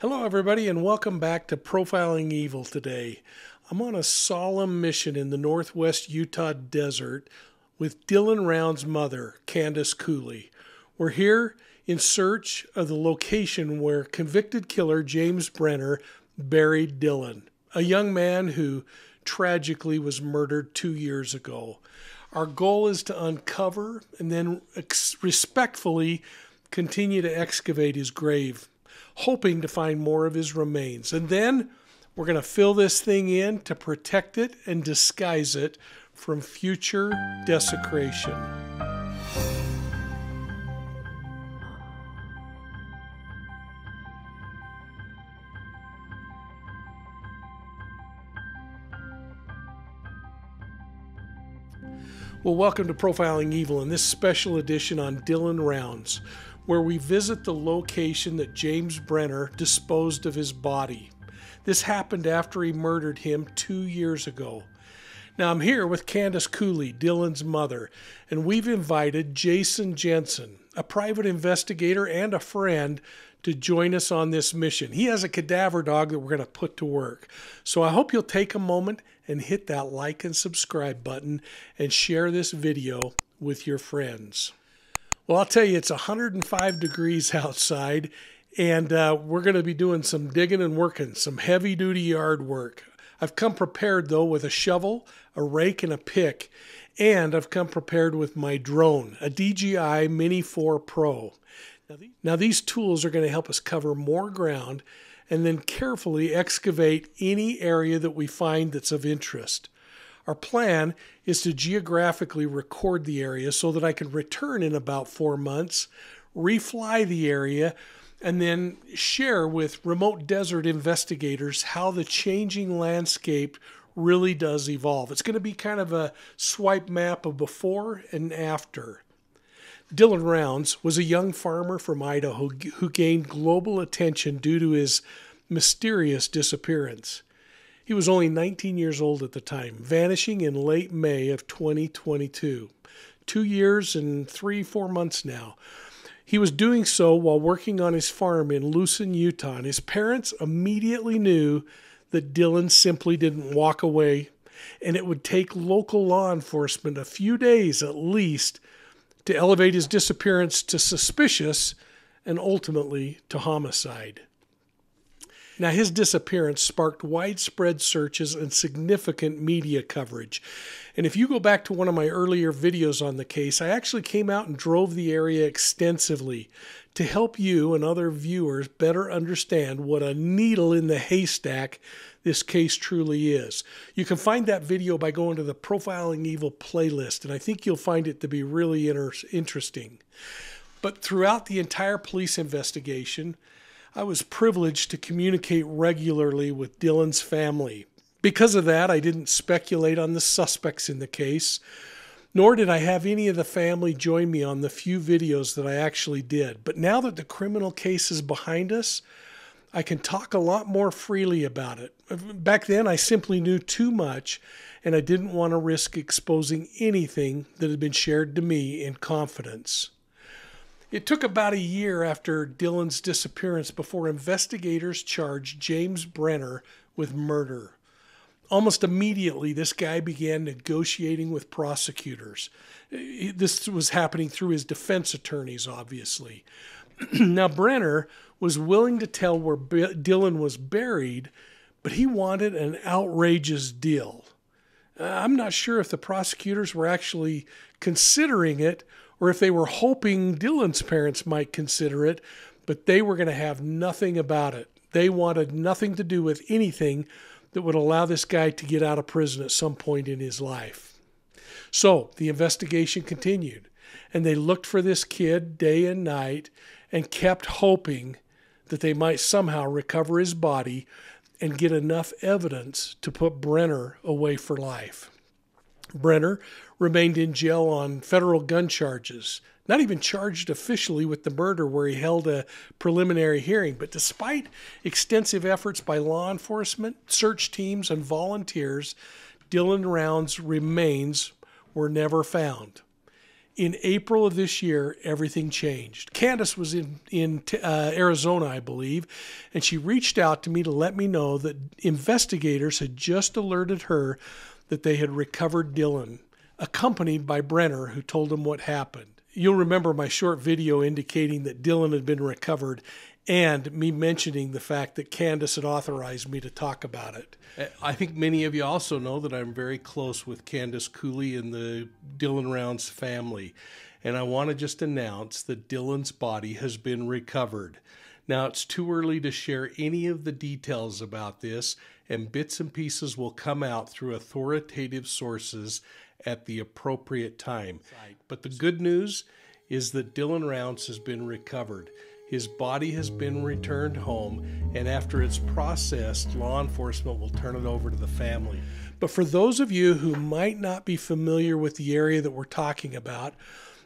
Hello everybody and welcome back to Profiling Evil today. I'm on a solemn mission in the northwest Utah desert with Dylan Rounds' mother, Candace Cooley. We're here in search of the location where convicted killer James Brenner buried Dylan, a young man who tragically was murdered 2 years ago. Our goal is to uncover and then respectfully continue to excavate his grave, hoping to find more of his remains. And then we're going to fill this thing in to protect it and disguise it from future desecration. Well, welcome to Profiling Evil and this special edition on Dylan Rounds, where we visit the location that James Brenner disposed of his body. This happened after he murdered him 2 years ago. Now I'm here with Candace Cooley, Dylan's mother, and we've invited Jason Jensen, a private investigator and a friend, to join us on this mission. He has a cadaver dog that we're going to put to work. So I hope you'll take a moment and hit that like and subscribe button and share this video with your friends. Well, I'll tell you, it's 105 degrees outside, and we're going to be doing some digging and working, some heavy-duty yard work. I've come prepared, though, with a shovel, a rake, and a pick, and I've come prepared with my drone, a DJI Mini 4 Pro. Now, these tools are going to help us cover more ground and then carefully excavate any area that we find that's of interest. Our plan is to geographically record the area so that I can return in about 4 months, refly the area, and then share with remote desert investigators how the changing landscape really does evolve. It's going to be kind of a swipe map of before and after. Dylan Rounds was a young farmer from Idaho who gained global attention due to his mysterious disappearance. He was only 19 years old at the time, vanishing in late May of 2022, 2 years and four months now. He was doing so while working on his farm in Lucin, Utah, and his parents immediately knew that Dylan simply didn't walk away, and it would take local law enforcement a few days at least to elevate his disappearance to suspicious and ultimately to homicide. Now, his disappearance sparked widespread searches and significant media coverage. And if you go back to one of my earlier videos on the case, I actually came out and drove the area extensively to help you and other viewers better understand what a needle in the haystack this case truly is. You can find that video by going to the Profiling Evil playlist, and I think you'll find it to be really interesting. But throughout the entire police investigation, I was privileged to communicate regularly with Dylan's family. Because of that, I didn't speculate on the suspects in the case, nor did I have any of the family join me on the few videos that I actually did. But now that the criminal case is behind us, I can talk a lot more freely about it. Back then, I simply knew too much, and I didn't want to risk exposing anything that had been shared to me in confidence. It took about a year after Dylan's disappearance before investigators charged James Brenner with murder. Almost immediately, this guy began negotiating with prosecutors. This was happening through his defense attorneys, obviously. Now, Brenner was willing to tell where Dylan was buried, but he wanted an outrageous deal. I'm not sure if the prosecutors were actually considering it or if they were hoping Dylan's parents might consider it, but they were going to have nothing about it. They wanted nothing to do with anything that would allow this guy to get out of prison at some point in his life. So the investigation continued, and they looked for this kid day and night and kept hoping that they might somehow recover his body and get enough evidence to put Brenner away for life. Brenner remained in jail on federal gun charges, not even charged officially with the murder where he held a preliminary hearing. But despite extensive efforts by law enforcement, search teams, and volunteers, Dylan Rounds' remains were never found. In April of this year, everything changed. Candace was in Arizona, I believe, and she reached out to me to let me know that investigators had just alerted her that they had recovered Dylan, accompanied by Brenner, who told them what happened. You'll remember my short video indicating that Dylan had been recovered and me mentioning the fact that Candace had authorized me to talk about it. I think many of you also know that I'm very close with Candace Cooley and the Dylan Rounds family. And I want to just announce that Dylan's body has been recovered. Now, it's too early to share any of the details about this, and bits and pieces will come out through authoritative sources at the appropriate time. But the good news is that Dylan Rounds has been recovered. His body has been returned home, and after it's processed, law enforcement will turn it over to the family. But for those of you who might not be familiar with the area that we're talking about,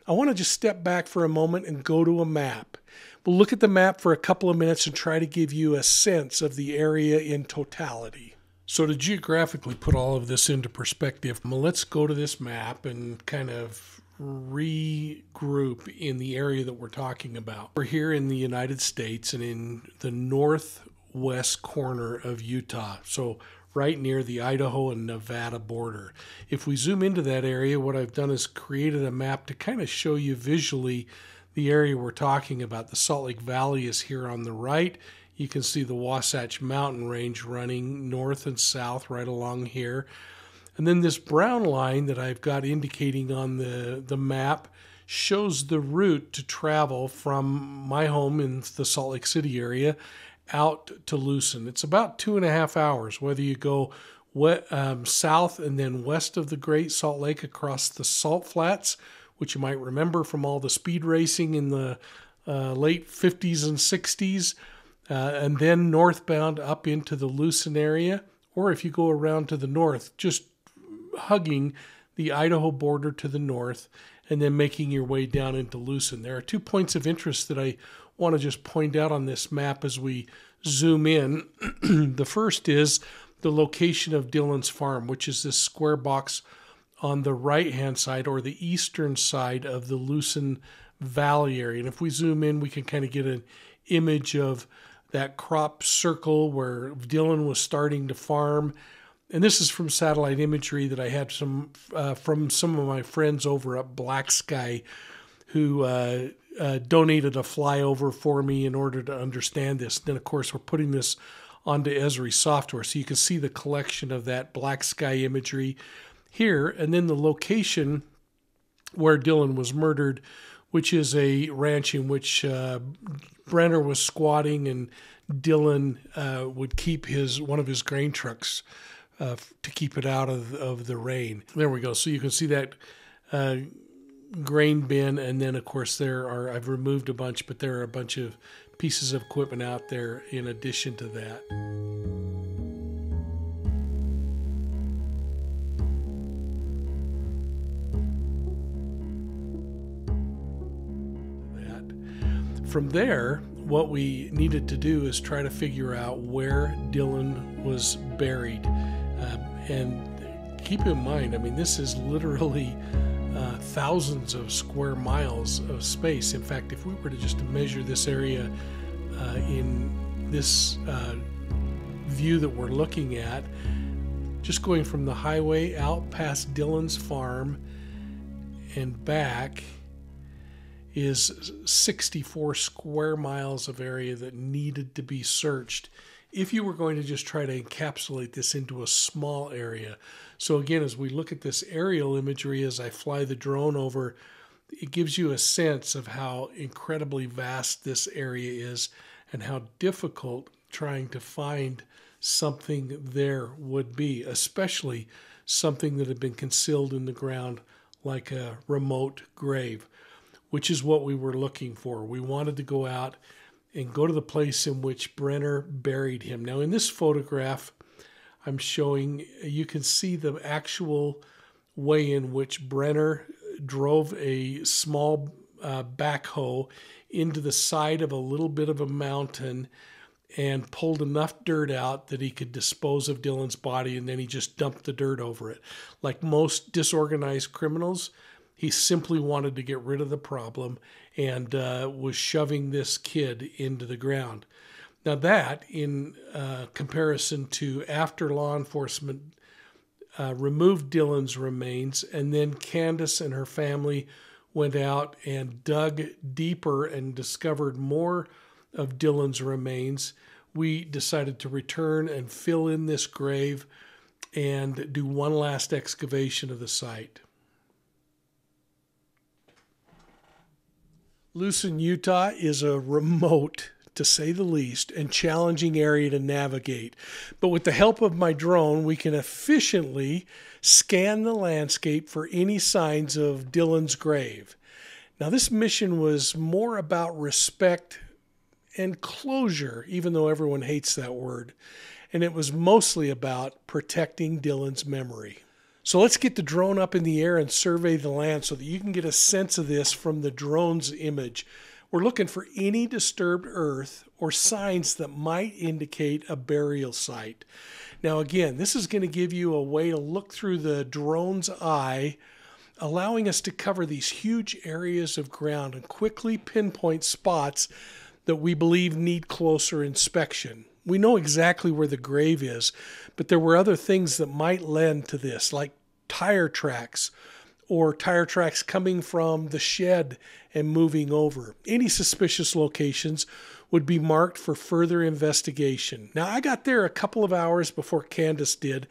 I want to just step back for a moment and go to a map. We'll look at the map for a couple of minutes and try to give you a sense of the area in totality. So to geographically put all of this into perspective, let's go to this map and kind of regroup in the area that we're talking about. We're here in the United States and in the northwest corner of Utah, so right near the Idaho and Nevada border. If we zoom into that area, what I've done is created a map to kind of show you visually the area we're talking about. The Salt Lake Valley is here on the right. You can see the Wasatch Mountain Range running north and south right along here. And then this brown line that I've got indicating on the map shows the route to travel from my home in the Salt Lake City area out to Lucin. It's about 2.5 hours, whether you go south and then west of the Great Salt Lake across the Salt Flats, which you might remember from all the speed racing in the late 50s and 60s, and then northbound up into the Lucin area, or if you go around to the north, just hugging the Idaho border to the north and then making your way down into Lucin. There are 2 points of interest that I want to just point out on this map as we zoom in. The first is the location of Dylan's farm, which is this square box on the right-hand side or the eastern side of the Lucin Valley area. And if we zoom in, we can kind of get an image of that crop circle where Dylan was starting to farm. And this is from satellite imagery that I had from some of my friends over at Black Sky who donated a flyover for me in order to understand this. Then, of course, we're putting this onto Esri software, so you can see the collection of that Black Sky imagery here, and then the location where Dylan was murdered, which is a ranch in which Brenner was squatting, and Dylan would keep one of his grain trucks to keep it out of the rain. There we go. So you can see that grain bin, and then of course I've removed a bunch, but there are a bunch of pieces of equipment out there in addition to that. From there, what we needed to do is try to figure out where Dylan was buried. And keep in mind, I mean, this is literally thousands of square miles of space. In fact, if we were to just measure this area in this view that we're looking at, just going from the highway out past Dylan's farm and back is 64 square miles of area that needed to be searched if you were going to just try to encapsulate this into a small area. So again, as we look at this aerial imagery as I fly the drone over, it gives you a sense of how incredibly vast this area is and how difficult trying to find something there would be, especially something that had been concealed in the ground like a remote grave, which is what we were looking for. We wanted to go out and go to the place in which Brenner buried him. Now in this photograph I'm showing, you can see the actual way in which Brenner drove a small backhoe into the side of a little bit of a mountain and pulled enough dirt out that he could dispose of Dylan's body, and then he just dumped the dirt over it. Like most disorganized criminals, He simply wanted to get rid of the problem and was shoving this kid into the ground. Now that, in comparison to after law enforcement removed Dylan's remains, and then Candace and her family went out and dug deeper and discovered more of Dylan's remains, we decided to return and fill in this grave and do one last excavation of the site. Lucin, Utah is a remote, to say the least, and challenging area to navigate. But with the help of my drone, we can efficiently scan the landscape for any signs of Dylan's grave. Now, this mission was more about respect and closure, even though everyone hates that word. And it was mostly about protecting Dylan's memory. So let's get the drone up in the air and survey the land so that you can get a sense of this from the drone's image. We're looking for any disturbed earth or signs that might indicate a burial site. Now again, this is going to give you a way to look through the drone's eye, allowing us to cover these huge areas of ground and quickly pinpoint spots that we believe need closer inspection. We know exactly where the grave is, but there were other things that might lend to this, like tire tracks or tire tracks coming from the shed and moving over. Any suspicious locations would be marked for further investigation. Now, I got there a couple of hours before Candace did,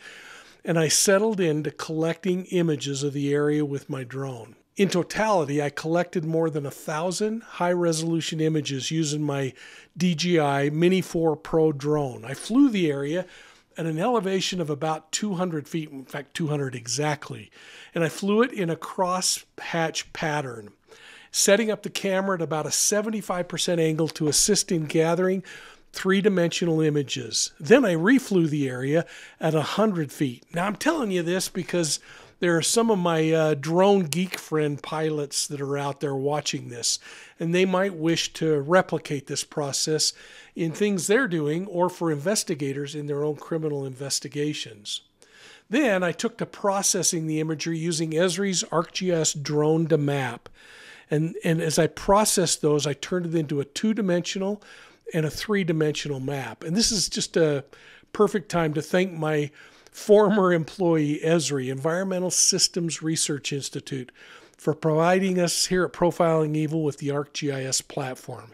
and I settled into collecting images of the area with my drone. In totality, I collected more than 1,000 high-resolution images using my DJI Mini 4 Pro drone. I flew the area at an elevation of about 200 feet, in fact 200 exactly, and I flew it in a crosshatch pattern, setting up the camera at about a 75% angle to assist in gathering three-dimensional images. Then I reflew the area at 100 feet. Now, I'm telling you this because there are some of my drone geek friend pilots that are out there watching this, and they might wish to replicate this process in things they're doing or for investigators in their own criminal investigations. Then I took to processing the imagery using Esri's ArcGIS Drone2Map. And as I processed those, I turned it into a two-dimensional and a three-dimensional map. And this is just a perfect time to thank my former employee, Esri, Environmental Systems Research Institute, for providing us here at Profiling Evil with the ArcGIS platform.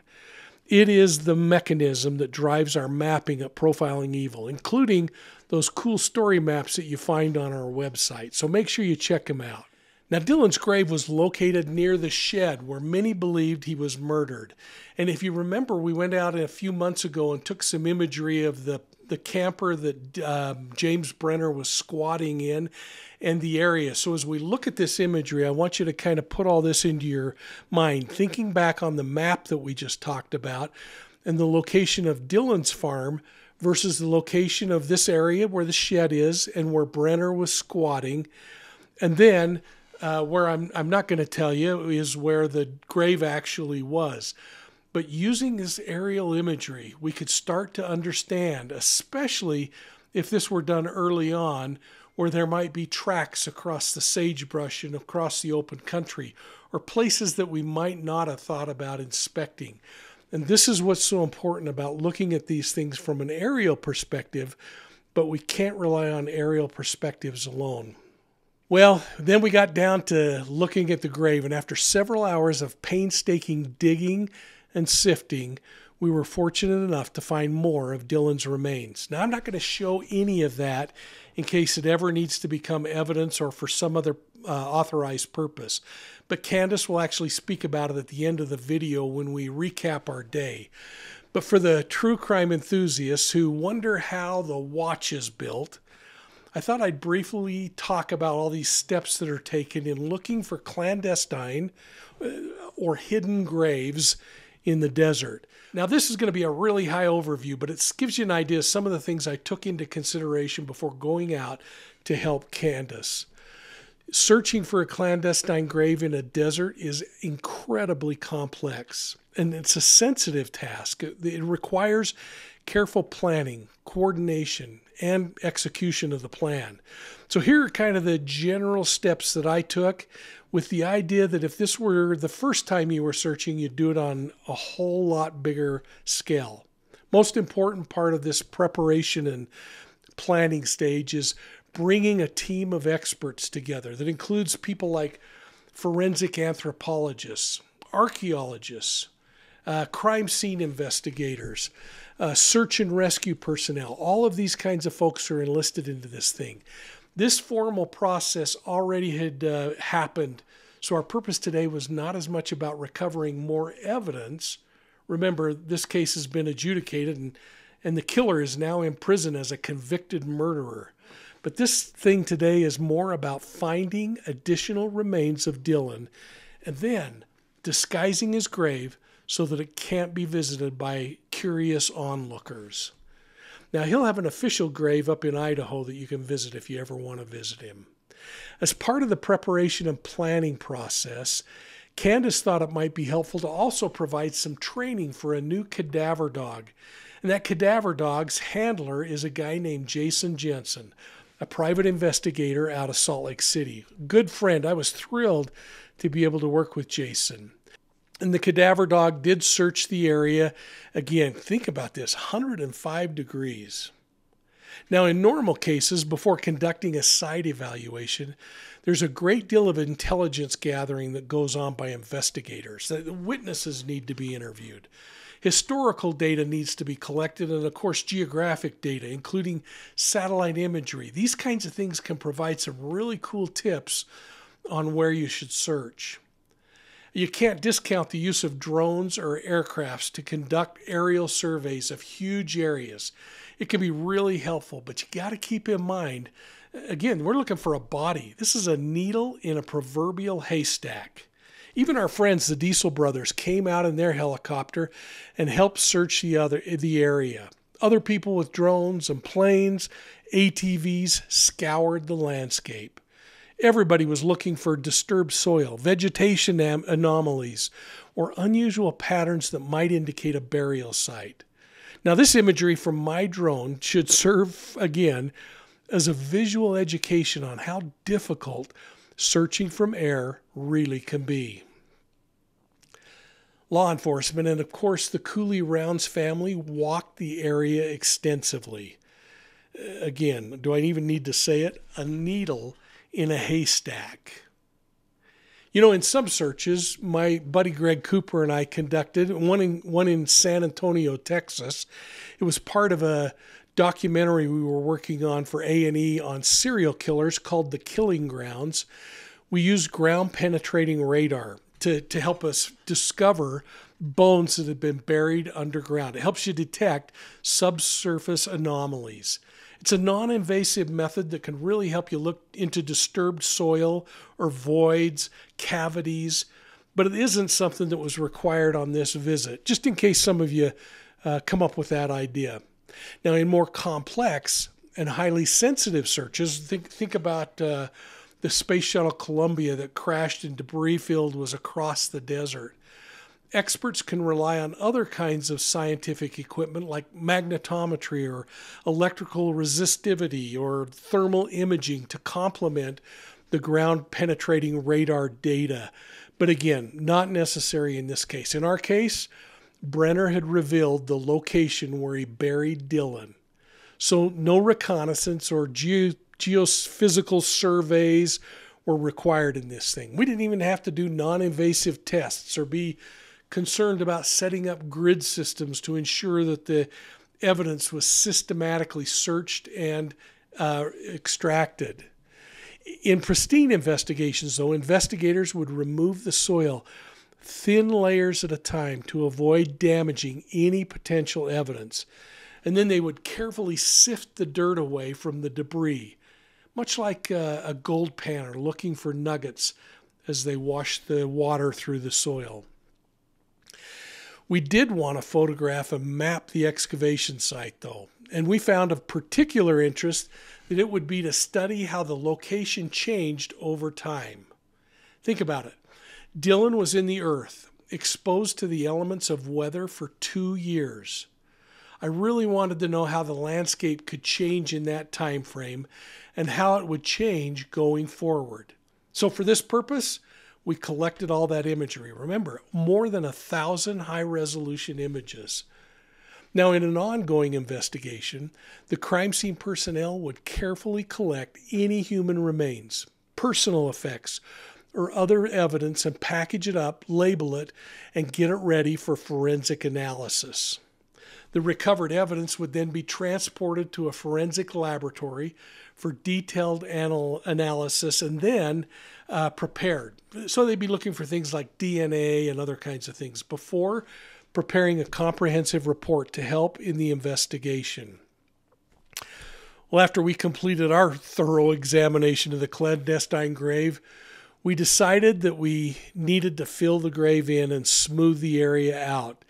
It is the mechanism that drives our mapping at Profiling Evil, including those cool story maps that you find on our website. So make sure you check them out. Now, Dylan's grave was located near the shed where many believed he was murdered. And if you remember, we went out a few months ago and took some imagery of the camper that James Brenner was squatting in and the area. So as we look at this imagery, I want you to kind of put all this into your mind, thinking back on the map that we just talked about and the location of Dylan's farm versus the location of this area where the shed is and where Brenner was squatting. And then where I'm not going to tell you is where the grave actually was. But using this aerial imagery, we could start to understand, especially if this were done early on, where there might be tracks across the sagebrush and across the open country, or places that we might not have thought about inspecting. And this is what's so important about looking at these things from an aerial perspective, but we can't rely on aerial perspectives alone. Well, then we got down to looking at the grave, and after several hours of painstaking digging and sifting, we were fortunate enough to find more of Dylan's remains. Now, I'm not going to show any of that in case it ever needs to become evidence or for some other authorized purpose, but Candace will actually speak about it at the end of the video when we recap our day. But for the true crime enthusiasts who wonder how the watch is built, I thought I'd briefly talk about all these steps that are taken in looking for clandestine or hidden graves in the desert. Now, this is going to be a really high overview, but it gives you an idea of some of the things I took into consideration before going out to help Candace. Searching for a clandestine grave in a desert is incredibly complex, and it's a sensitive task. It requires careful planning, coordination, and execution of the plan. So here are kind of the general steps that I took, with the idea that if this were the first time you were searching, you'd do it on a whole lot bigger scale. Most important part of this preparation and planning stage is bringing a team of experts together that includes people like forensic anthropologists, archaeologists, crime scene investigators, search and rescue personnel. All of these kinds of folks are enlisted into this thing. This formal process already had happened, so our purpose today was not as much about recovering more evidence. Remember, this case has been adjudicated, and the killer is now in prison as a convicted murderer. But this thing today is more about finding additional remains of Dylan and then disguising his grave so that it can't be visited by curious onlookers. Now, he'll have an official grave up in Idaho that you can visit if you ever want to visit him. As part of the preparation and planning process, Candace thought it might be helpful to also provide some training for a new cadaver dog. And that cadaver dog's handler is a guy named Jason Jensen, a private investigator out of Salt Lake City. Good friend. I was thrilled to be able to work with Jason. And the cadaver dog did search the area. Again, think about this, 105 degrees. Now, in normal cases, before conducting a site evaluation, there's a great deal of intelligence gathering that goes on by investigators. The witnesses need to be interviewed. Historical data needs to be collected, and of course, geographic data, including satellite imagery. These kinds of things can provide some really cool tips on where you should search. You can't discount the use of drones or aircrafts to conduct aerial surveys of huge areas. It can be really helpful, but you got to keep in mind, again, we're looking for a body. This is a needle in a proverbial haystack. Even our friends, the Diesel Brothers, came out in their helicopter and helped search the area. Other people with drones and planes, ATVs, scoured the landscape. Everybody was looking for disturbed soil, vegetation anomalies, or unusual patterns that might indicate a burial site. Now, this imagery from my drone should serve, again, as a visual education on how difficult searching from air really can be. Law enforcement and, of course, the Cooley Rounds family walked the area extensively. Again, do I even need to say it? A needle in a haystack. You know, in some searches, my buddy Greg Cooper and I conducted, one in San Antonio, Texas. It was part of a documentary we were working on for A&E on serial killers called The Killing Grounds. We used ground-penetrating radar to help us discover bones that had been buried underground. It helps you detect subsurface anomalies. It's a non-invasive method that can really help you look into disturbed soil or voids, cavities, but it isn't something that was required on this visit, just in case some of you come up with that idea. Now, in more complex and highly sensitive searches, think about the Space Shuttle Columbia that crashed and debris field was across the desert. Experts can rely on other kinds of scientific equipment like magnetometry or electrical resistivity or thermal imaging to complement the ground-penetrating radar data. But again, not necessary in this case. In our case, Brenner had revealed the location where he buried Dylan. So no reconnaissance or geophysical surveys were required in this thing. We didn't even have to do non-invasive tests or be concerned about setting up grid systems to ensure that the evidence was systematically searched and extracted. In pristine investigations, though, investigators would remove the soil thin layers at a time to avoid damaging any potential evidence. And then they would carefully sift the dirt away from the debris, much like a gold panner looking for nuggets as they wash the water through the soil. We did want to photograph and map the excavation site, though, and we found of particular interest that it would be to study how the location changed over time. Think about it. Dylan was in the earth, exposed to the elements of weather for 2 years. I really wanted to know how the landscape could change in that time frame and how it would change going forward. So for this purpose, we collected all that imagery. Remember, more than 1,000 high-resolution images. Now, in an ongoing investigation, the crime scene personnel would carefully collect any human remains, personal effects, or other evidence and package it up, label it, and get it ready for forensic analysis. The recovered evidence would then be transported to a forensic laboratory for detailed analysis and then prepared. So they'd be looking for things like DNA and other kinds of things before preparing a comprehensive report to help in the investigation. Well, after we completed our thorough examination of the clandestine grave, we decided that we needed to fill the grave in and smooth the area out.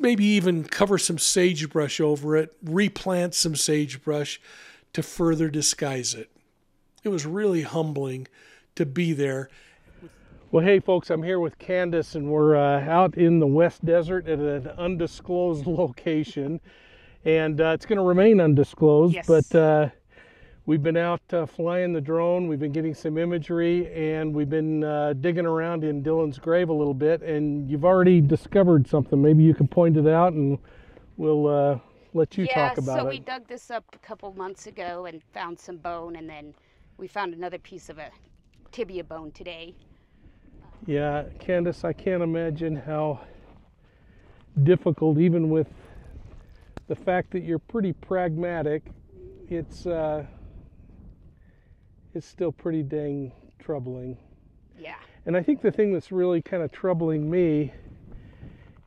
Maybe even cover some sagebrush over it, replant some sagebrush to further disguise it. It was really humbling to be there. Well, hey folks, I'm here with Candace and we're out in the West Desert at an undisclosed location. And it's going to remain undisclosed, yes. But we've been out flying the drone, we've been getting some imagery, and we've been digging around in Dylan's grave a little bit, and you've already discovered something. Maybe you can point it out and we'll let you talk about it. Yeah, so we dug this up a couple months ago and found some bone, and then we found another piece of a tibia bone today. Yeah, Candace, I can't imagine how difficult, even with the fact that you're pretty pragmatic, it's still pretty dang troubling. Yeah. And I think the thing that's really kind of troubling me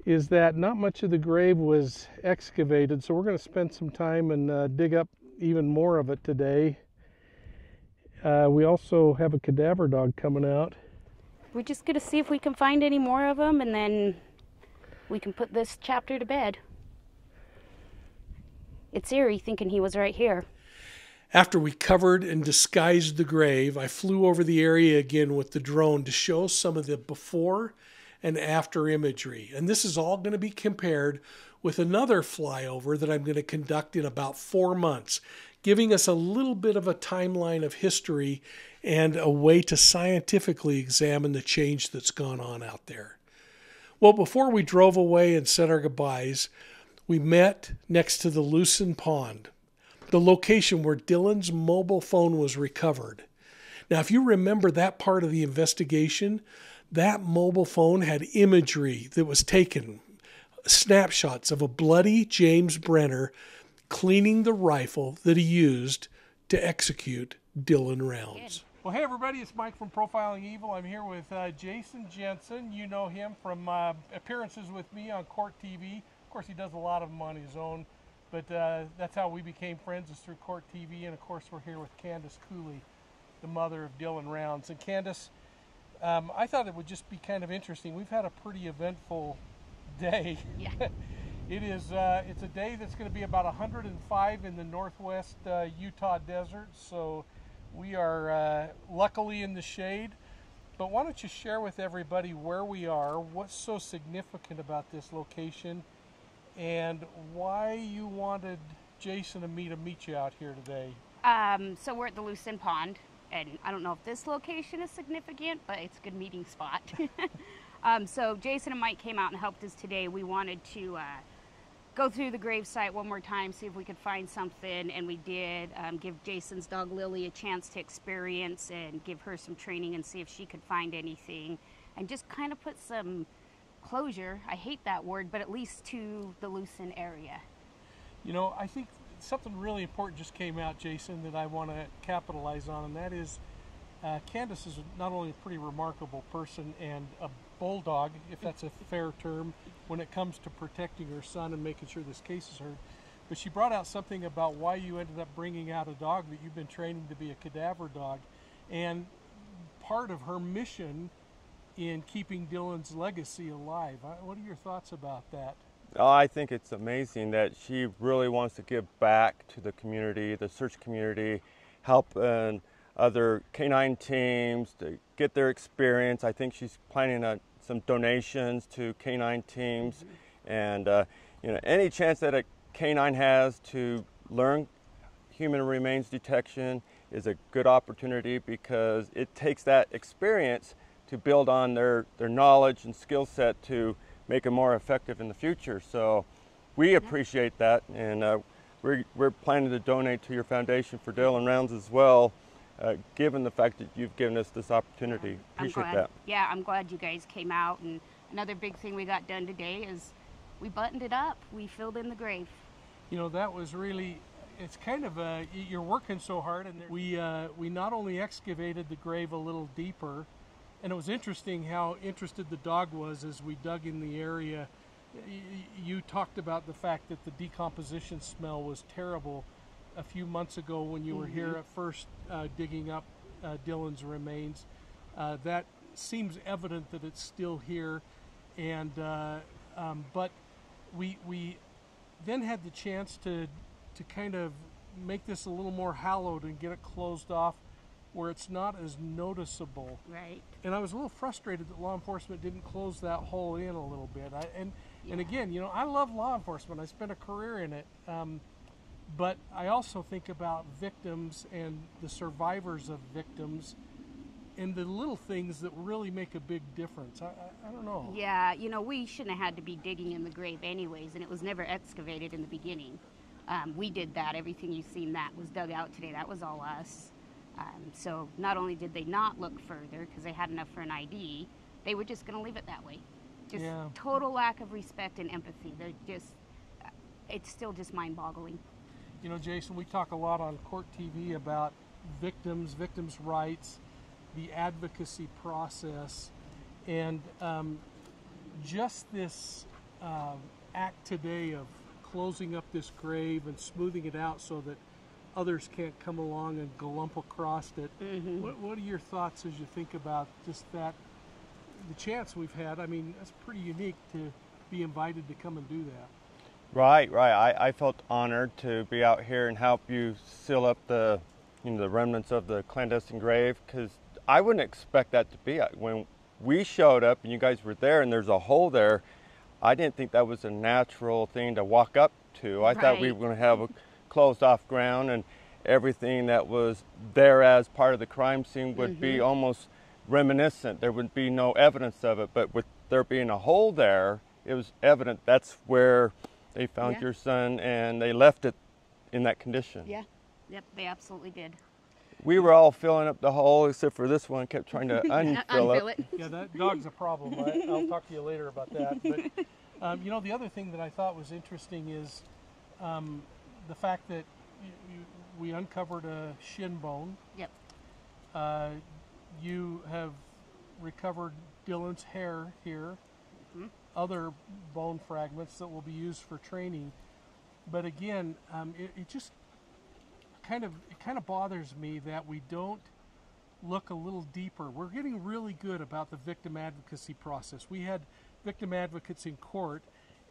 is that not much of the grave was excavated, so we're going to spend some time and dig up even more of it today. We also have a cadaver dog coming out. We're just going to see if we can find any more of them, and then we can put this chapter to bed. It's eerie thinking he was right here. After we covered and disguised the grave, I flew over the area again with the drone to show some of the before and after imagery. And this is all going to be compared with another flyover that I'm going to conduct in about 4 months, giving us a little bit of a timeline of history and a way to scientifically examine the change that's gone on out there. Well, before we drove away and said our goodbyes, we met next to the Lucin Pond, the location where Dylan's mobile phone was recovered. Now, if you remember that part of the investigation, that mobile phone had imagery that was taken, snapshots of a bloody James Brenner cleaning the rifle that he used to execute Dylan Rounds. Well, hey everybody, it's Mike from Profiling Evil. I'm here with Jason Jensen. You know him from appearances with me on Court TV. Of course, he does a lot of them on his own. But that's how we became friends, is through Court TV. And of course, we're here with Candace Cooley, the mother of Dylan Rounds. And Candace, I thought it would just be kind of interesting. We've had a pretty eventful day. Yeah. It's a day that's going to be about 105 in the northwest Utah desert. So we are luckily in the shade. But why don't you share with everybody where we are, what's so significant about this location, and why you wanted Jason and me to meet you out here today. So we're at the Lucin Pond, and I don't know if this location is significant, but it's a good meeting spot. So Jason and Mike came out and helped us today. We wanted to go through the gravesite one more time, see if we could find something, and we did give Jason's dog Lily a chance to experience and give her some training and see if she could find anything, and just kind of put some closure, I hate that word, but at least to the Lucin area. You know, I think something really important just came out, Jason, that I want to capitalize on, and that is Candace is not only a pretty remarkable person and a bulldog, if that's a fair term, when it comes to protecting her son and making sure this case is heard, but she brought out something about why you ended up bringing out a dog that you've been training to be a cadaver dog, and part of her mission in keeping Dylan's legacy alive. What are your thoughts about that? I think it's amazing that she really wants to give back to the community, the search community, helping other canine teams to get their experience. I think she's planning on some donations to canine teams, and any chance that a canine has to learn human remains detection is a good opportunity, because it takes that experience to build on their knowledge and skill set to make them more effective in the future. So we appreciate that, and we're planning to donate to your foundation for Dylan Rounds as well, given the fact that you've given us this opportunity. Appreciate that. Yeah, I'm glad you guys came out. And another big thing we got done today is we buttoned it up. We filled in the grave. You know, that was really, it's kind of a, you're working so hard, and we not only excavated the grave a little deeper, and it was interesting how interested the dog was as we dug in the area. You talked about the fact that the decomposition smell was terrible a few months ago when you were here at first digging up Dylan's remains. That seems evident that it's still here, and but we then had the chance to kind of make this a little more hallowed and get it closed off where it's not as noticeable. Right. And I was a little frustrated that law enforcement didn't close that hole in a little bit. And again, you know, I love law enforcement. I spent a career in it. But I also think about victims and the survivors of victims and the little things that really make a big difference. I don't know. Yeah, you know, we shouldn't have had to be digging in the grave anyways, and it was never excavated in the beginning. We did that. Everything you've seen that was dug out today, that was all us. So not only did they not look further because they had enough for an ID, they were just going to leave it that way. Just total lack of respect and empathy. They're just, it's still just mind-boggling. You know, Jason, we talk a lot on Court TV about victims, victims' rights, the advocacy process, and just this act today of closing up this grave and smoothing it out so that others can't come along and glump across it. What are your thoughts as you think about just that, the chance we've had? I mean, that's pretty unique to be invited to come and do that. Right, right. I felt honored to be out here and help you seal up the, the remnants of the clandestine grave, because I wouldn't expect that to be. When we showed up and you guys were there and there's a hole there, I didn't think that was a natural thing to walk up to. I thought we were going to have a closed off ground, and everything that was there as part of the crime scene would be almost reminiscent. There would be no evidence of it, but with there being a hole there, it was evident that's where they found your son, and they left it in that condition. Yeah, yep, they absolutely did. We were all filling up the hole, except for this one kept trying to unfill it. Yeah, that dog's a problem. I'll talk to you later about that. But, you know, the other thing that I thought was interesting is the fact that we uncovered a shin bone. Yep. You have recovered Dylan's hair here. Other bone fragments that will be used for training. But again, it just kind of bothers me that we don't look a little deeper. We're getting really good about the victim advocacy process. We had victim advocates in court,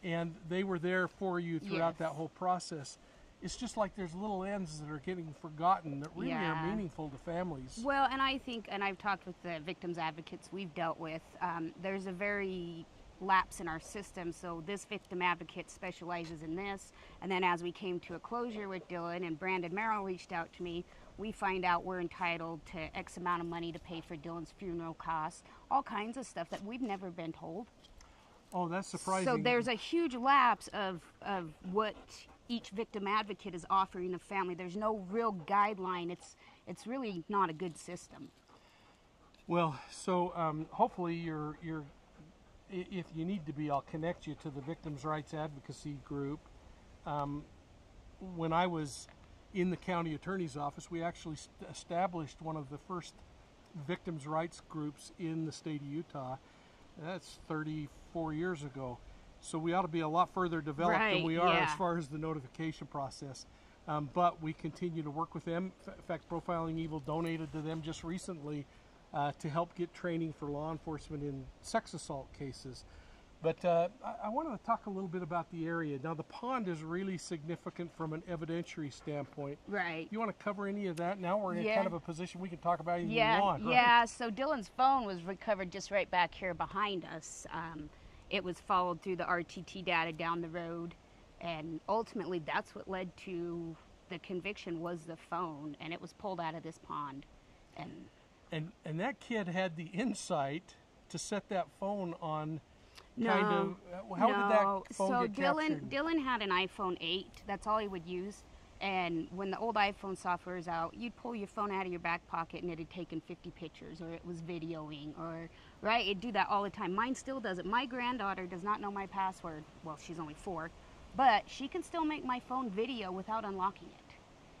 and they were there for you throughout that whole process. It's just like there's little ends that are getting forgotten that really are meaningful to families. Well, and I think, and I've talked with the victims advocates we've dealt with, there's a very lapse in our system. So this victim advocate specializes in this, and then as we came to a closure with Dylan and Brandon Merrill reached out to me, we find out we're entitled to X amount of money to pay for Dylan's funeral costs, all kinds of stuff that we've never been told. Oh, that's surprising. So there's a huge lapse of what each victim advocate is offering a family. There's no real guideline. It's really not a good system. Well, so hopefully you're if you need to be, I'll connect you to the Victims' Rights Advocacy Group. When I was in the county attorney's office, we actually established one of the first victims' rights groups in the state of Utah. That's 34 years ago. So we ought to be a lot further developed than we are as far as the notification process. But we continue to work with them. In fact, Profiling Evil donated to them just recently to help get training for law enforcement in sex assault cases. But I wanted to talk a little bit about the area. Now, the pond is really significant from an evidentiary standpoint. Right. You want to cover any of that? Now we're in kind of a position we can talk about anything you want, right? Yeah, so Dylan's phone was recovered just right back here behind us. It was followed through the RTT data down the road. And ultimately, that's what led to the conviction, was the phone, and it was pulled out of this pond. And that kid had the insight to set that phone on. How did that phone get captured? Dylan had an iPhone 8. That's all he would use. And when the old iPhone software is out, you'd pull your phone out of your back pocket and it had taken 50 pictures, or it was videoing, or, right? It'd do that all the time. Mine still does it. My granddaughter does not know my password. Well, she's only 4, but she can still make my phone video without unlocking it.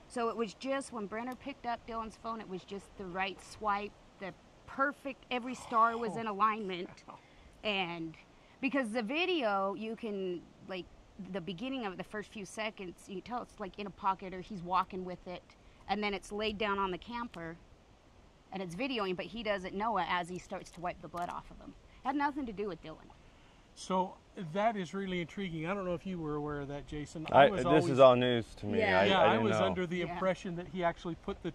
So it was just, when Brenner picked up Dylan's phone, it was just the right swipe, the perfect, every star was in alignment. And because the video, you can, like, the beginning of the first few seconds, you tell it's like in a pocket, or he's walking with it, and then it's laid down on the camper and it's videoing, but he doesn't know it as he starts to wipe the blood off of him. It had nothing to do with Dylan. So that is really intriguing. I don't know if you were aware of that, Jason. This is all news to me. Yeah, I was under the impression that he actually put the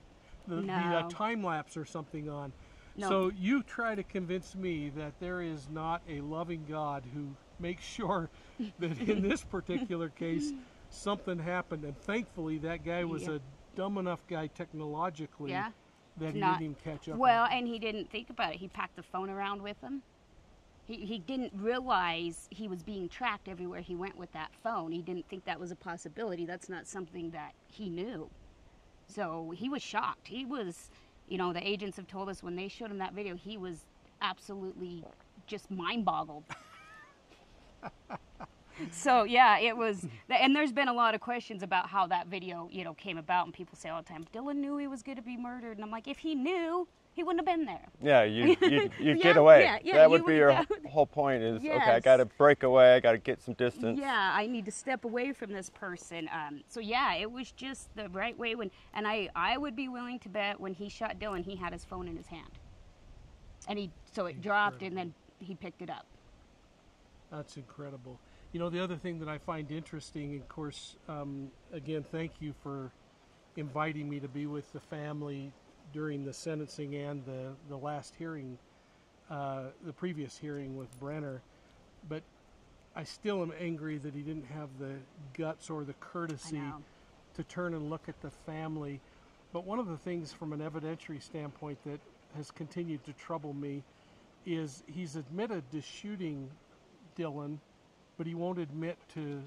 time lapse or something on. No. So you try to convince me that there is not a loving God who makes sure that in this particular case something happened, and thankfully that guy was a dumb enough guy technologically that he didn't even catch up. Well, and he didn't think about it. He packed the phone around with him. He didn't realize he was being tracked everywhere he went with that phone. He didn't think that was a possibility. That's not something that he knew. So he was shocked. He was... You know, the agents have told us when they showed him that video, he was absolutely just mind-boggled. So, yeah, it was... And there's been a lot of questions about how that video, you know, came about, and people say all the time, Dylan knew he was going to be murdered. And I'm like, if he knew, he wouldn't have been there. Yeah, you get away. That would be your whole point is, okay, I got to break away. I got to get some distance. Yeah, I need to step away from this person. So, yeah, it was just the right way. And I would be willing to bet when he shot Dylan, he had his phone in his hand. And it dropped, and then he picked it up. That's incredible. You know, the other thing that I find interesting, of course, again, thank you for inviting me to be with the family during the sentencing and the last hearing, the previous hearing with Brenner, but I still am angry that he didn't have the guts or the courtesy to turn and look at the family. But one of the things from an evidentiary standpoint that has continued to trouble me is he's admitted to shooting Dylan, but he won't admit to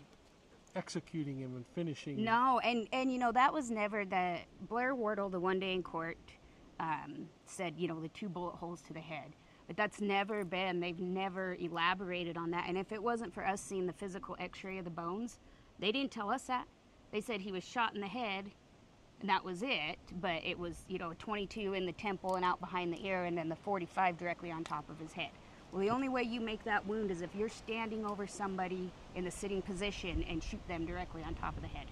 executing him and finishing him. No, and you know, that was never the... Blair Wardle, the one day in court, said, you know, the 2 bullet holes to the head. But that's never been... They've never elaborated on that. And if it wasn't for us seeing the physical x-ray of the bones, they didn't tell us that. They said he was shot in the head, and that was it. But it was, you know, a 22 in the temple and out behind the ear, and then the 45 directly on top of his head. Well, the only way you make that wound is if you're standing over somebody in the sitting position and shoot them directly on top of the head.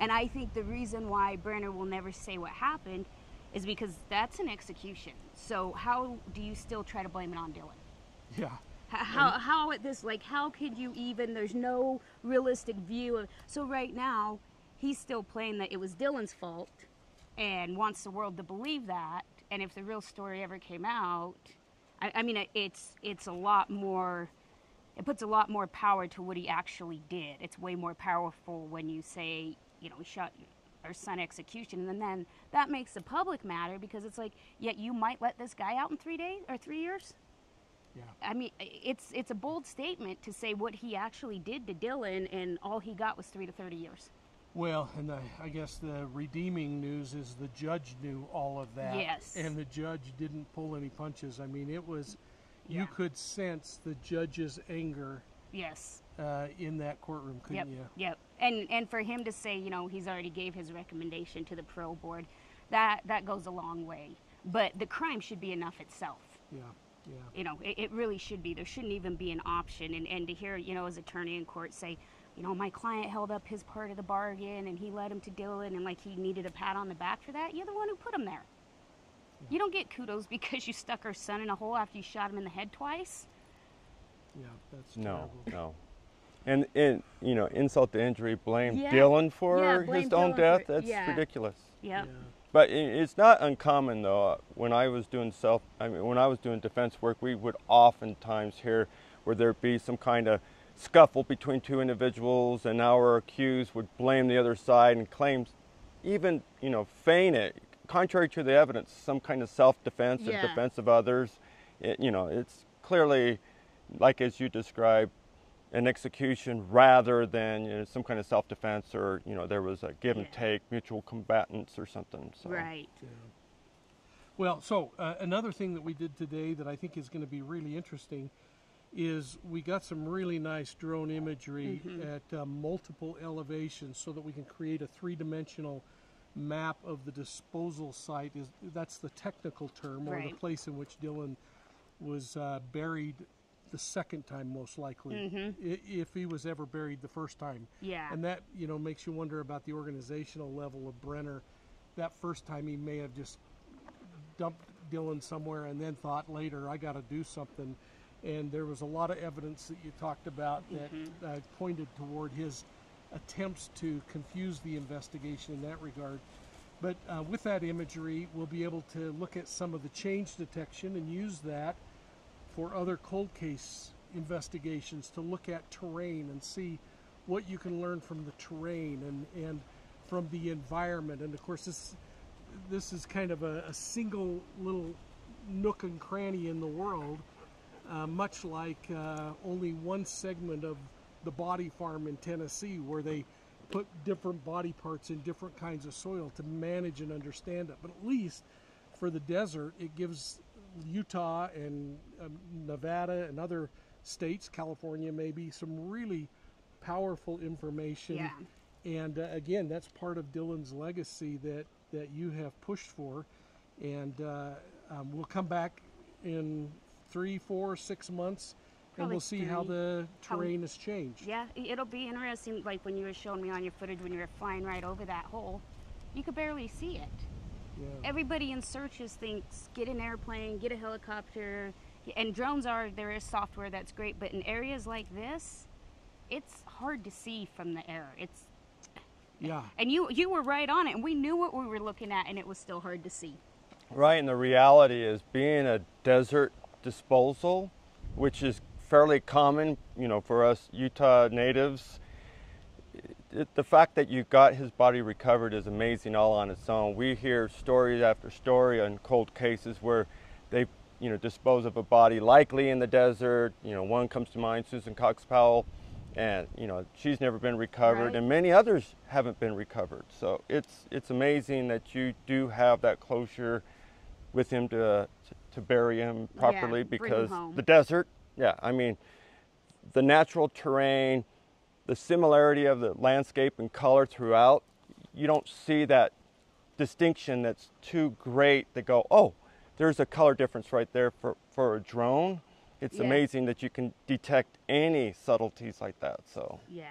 And I think the reason why Brenner will never say what happened is because that's an execution. So how do you still try to blame it on Dylan? Yeah. How at this, like, how could you even, there's no realistic view of, so right now he's still playing that it was Dylan's fault and wants the world to believe that. And if the real story ever came out, I mean, it's a lot more, it puts a lot more power to what he actually did. It's way more powerful when you say, you know, we shot our son execution, and then that makes the public matter, because it's like, yet you might let this guy out in 3 days or 3 years? Yeah. I mean, it's a bold statement to say what he actually did to Dylan, and all he got was 3 to 30 years. Well, and I guess the redeeming news is the judge knew all of that. Yes. And the judge didn't pull any punches. I mean, it was, you could sense the judge's anger. Yes. In that courtroom, couldn't you? Yep. And for him to say, you know, he's already gave his recommendation to the parole board, that goes a long way. But the crime should be enough itself. Yeah. Yeah. You know, it really should be. There shouldn't even be an option. And to hear, you know, his attorney in court say, you know, my client held up his part of the bargain, and he led him to Dylan, and like he needed a pat on the back for that. You're the one who put him there. Yeah. You don't get kudos because you stuck our son in a hole after you shot him in the head twice. Yeah, that's terrible. No. And you know, insult to injury, blame Dylan for his own death. That's ridiculous. Yeah. But it's not uncommon though. When I was doing when I was doing defense work, we would oftentimes hear where there'd be some kind of scuffle between two individuals, and our accused would blame the other side and claims, even, you know, feign it, contrary to the evidence, some kind of self-defense or defense of others. It, you know, it's clearly, like as you described, an execution rather than, you know, some kind of self-defense, or, you know, there was a give and take, mutual combatants or something. So. Right. Yeah. Well, so another thing that we did today that I think is going to be really interesting is we got some really nice drone imagery at multiple elevations so that we can create a three-dimensional map of the disposal site. Is that's the technical term, or the place in which Dylan was buried the second time, most likely, if he was ever buried the first time. Yeah. And that, you know, makes you wonder about the organizational level of Brenner. That first time he may have just dumped Dylan somewhere and then thought later, I got to do something. And there was a lot of evidence that you talked about that pointed toward his attempts to confuse the investigation in that regard. But with that imagery, we'll be able to look at some of the change detection and use that for other cold case investigations, to look at terrain and see what you can learn from the terrain and from the environment. And of course, this is kind of a single little nook and cranny in the world, much like only one segment of the body farm in Tennessee, where they put different body parts in different kinds of soil to manage and understand it. But at least for the desert, it gives Utah and Nevada and other states, California maybe, some really powerful information. Yeah. And again, that's part of Dylan's legacy that you have pushed for. And we'll come back in 3, 4, 6 months, probably, and we'll see how the terrain has changed. Yeah, it'll be interesting. Like when you were showing me on your footage when you were flying right over that hole, you could barely see it. Yeah. Everybody in searches thinks, get an airplane, get a helicopter, and drones are, there is software that's great, but in areas like this, it's hard to see from the air. It's And you were right on it, and we knew what we were looking at, and it was still hard to see. Right, and the reality is, being a desert disposal, which is fairly common, you know, for us Utah natives, the fact that you got his body recovered is amazing all on its own. We hear story after story on cold cases where they, you know, dispose of a body likely in the desert. You know, one comes to mind, Susan Cox Powell, and, you know, she's never been recovered, and many others haven't been recovered. So it's amazing that you do have that closure with him to bury him properly, because the desert, I mean, the natural terrain, the similarity of the landscape and color throughout, you don't see that distinction that's too great to go, oh, there's a color difference right there for a drone. It's amazing that you can detect any subtleties like that. So yeah,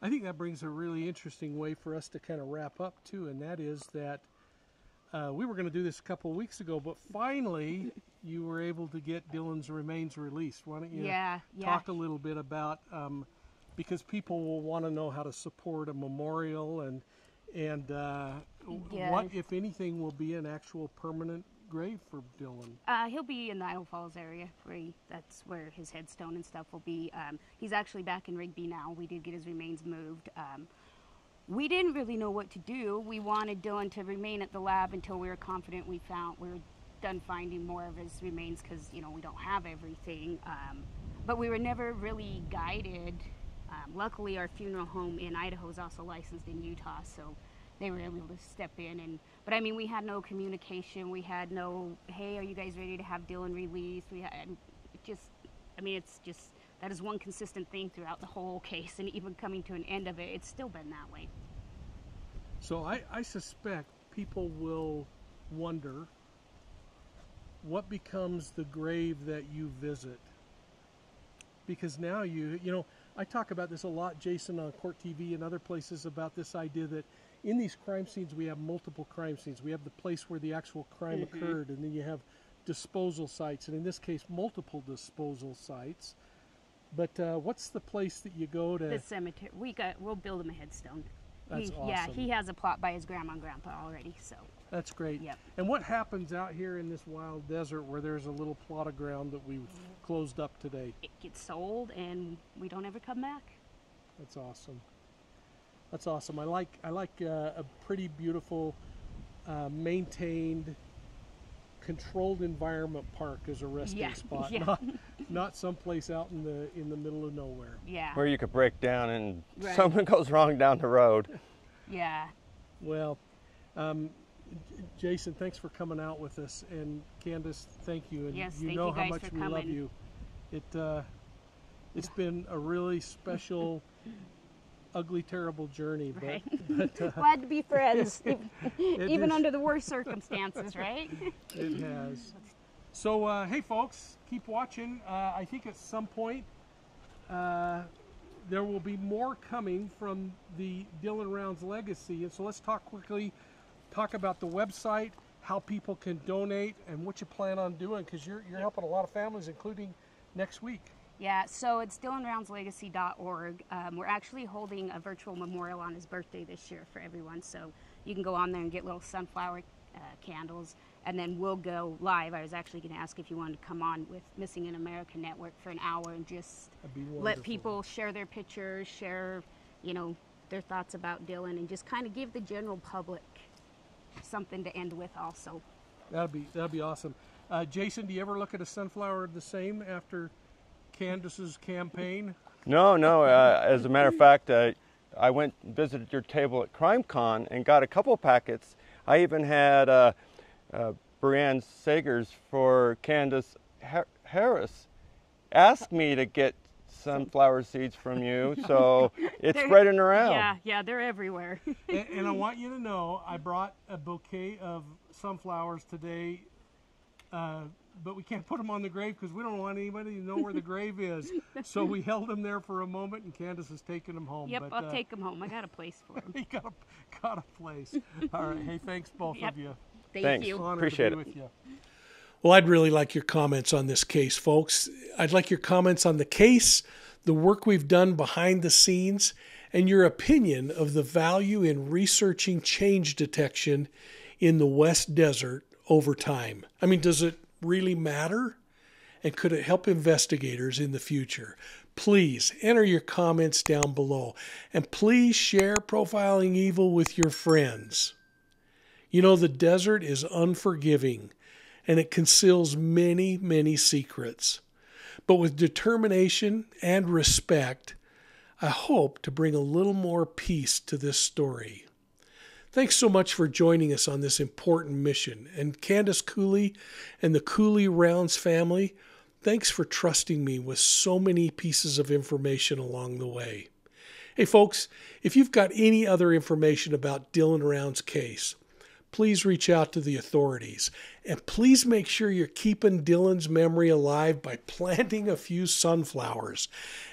I think that brings a really interesting way for us to kind of wrap up too, and that is that we were going to do this a couple of weeks ago, but finally you were able to get Dylan's remains released. Why don't you talk a little bit about because people will want to know how to support a memorial and what, if anything, will be an actual permanent grave for Dylan? He'll be in the Idaho Falls area. That's where his headstone and stuff will be. He's actually back in Rigby now. We did get his remains moved. We didn't really know what to do. We wanted Dylan to remain at the lab until we were confident we were done finding more of his remains, because, you know, we don't have everything. But we were never really guided. Luckily, our funeral home in Idaho is also licensed in Utah, so they were able to step in. But I mean, we had no communication. We had no, hey, are you guys ready to have Dylan released? That is one consistent thing throughout the whole case, and even coming to an end of it, it's still been that way. So I suspect people will wonder, what becomes the grave that you visit? Because now you know, I talk about this a lot, Jason, on Court TV and other places, about this idea that in these crime scenes, we have multiple crime scenes. We have the place where the actual crime occurred, and then you have disposal sites, and in this case, multiple disposal sites. But what's the place that you go to? The cemetery. We'll build him a headstone. That's awesome. Yeah, he has a plot by his grandma and grandpa already, so. That's great. Yep. And what happens out here in this wild desert where there's a little plot of ground that we closed up today. It gets sold and we don't ever come back. That's awesome. That's awesome. I like a pretty beautiful, maintained, controlled environment park as a resting spot. Yeah. Not someplace out in the middle of nowhere. Yeah. Where you could break down and something goes wrong down the road. Yeah. Well, Jason, thanks for coming out with us, and Candace, thank you. And yes, you know you how much we love you. It's been a really special, ugly, terrible journey, but glad to be friends, even under the worst circumstances, right? It has. So, hey, folks, keep watching. I think at some point there will be more coming from the Dylan Rounds legacy, and so let's talk quickly. Talk about the website, how people can donate, and what you plan on doing, because you're helping a lot of families, including next week. Yeah, so it's dylanroundslegacy.org. We're actually holding a virtual memorial on his birthday this year for everyone, so you can go on there and get little sunflower candles, and then we'll go live. I was actually going to ask if you wanted to come on with Missing in America Network for an hour and just let people share their pictures, share, you know, their thoughts about Dylan, and just kind of give the general public something to end with also. That'd be awesome. Jason, do you ever look at a sunflower the same after Candace's campaign? No. As a matter of fact, I went and visited your table at Crime Con and got a couple packets. I even had Brianne Sagers for Candace Harris asked me to get sunflower seeds from you, so it's spreading around. Yeah, they're everywhere. and I want you to know, I brought a bouquet of sunflowers today, but we can't put them on the grave because we don't want anybody to know where the grave is. So we held them there for a moment, and Candace is taking them home. Yep, I'll take them home. I got a place for them. You got a place. All right. Hey, thanks both of you. Thanks. Appreciate it. With you. Well, I'd really like your comments on this case, folks. I'd like your comments on the case, the work we've done behind the scenes, and your opinion of the value in researching change detection in the West Desert over time. I mean, does it really matter? And could it help investigators in the future? Please enter your comments down below. And please share Profiling Evil with your friends. You know, the desert is unforgiving, and it conceals many, many secrets. But with determination and respect, I hope to bring a little more peace to this story. Thanks so much for joining us on this important mission. And Candace Cooley and the Cooley Rounds family, thanks for trusting me with so many pieces of information along the way. Hey folks, if you've got any other information about Dylan Rounds' case, please reach out to the authorities. And please make sure you're keeping Dylan's memory alive by planting a few sunflowers.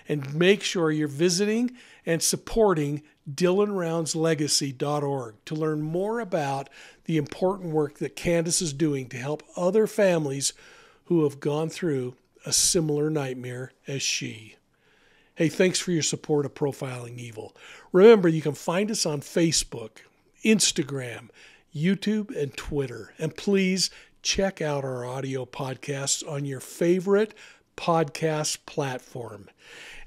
And make sure you're visiting and supporting dylanroundslegacy.org to learn more about the important work that Candace is doing to help other families who have gone through a similar nightmare as she. Hey, thanks for your support of Profiling Evil. Remember, you can find us on Facebook, Instagram, YouTube, and Twitter. And please check out our audio podcasts on your favorite podcast platform.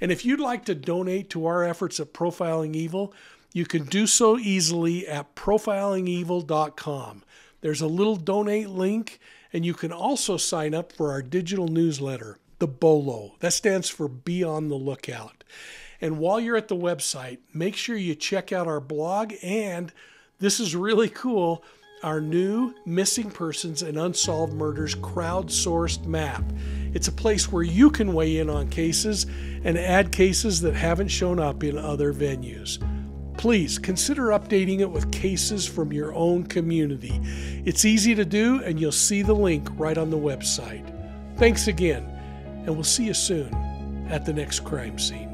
And if you'd like to donate to our efforts at Profiling Evil, you can do so easily at profilingevil.com. There's a little donate link, and you can also sign up for our digital newsletter, the BOLO. That stands for Be on the Lookout. And while you're at the website, make sure you check out our blog and, this is really cool, our new Missing Persons and Unsolved Murders crowdsourced map. It's a place where you can weigh in on cases and add cases that haven't shown up in other venues. Please consider updating it with cases from your own community. It's easy to do, and you'll see the link right on the website. Thanks again, and we'll see you soon at the next crime scene.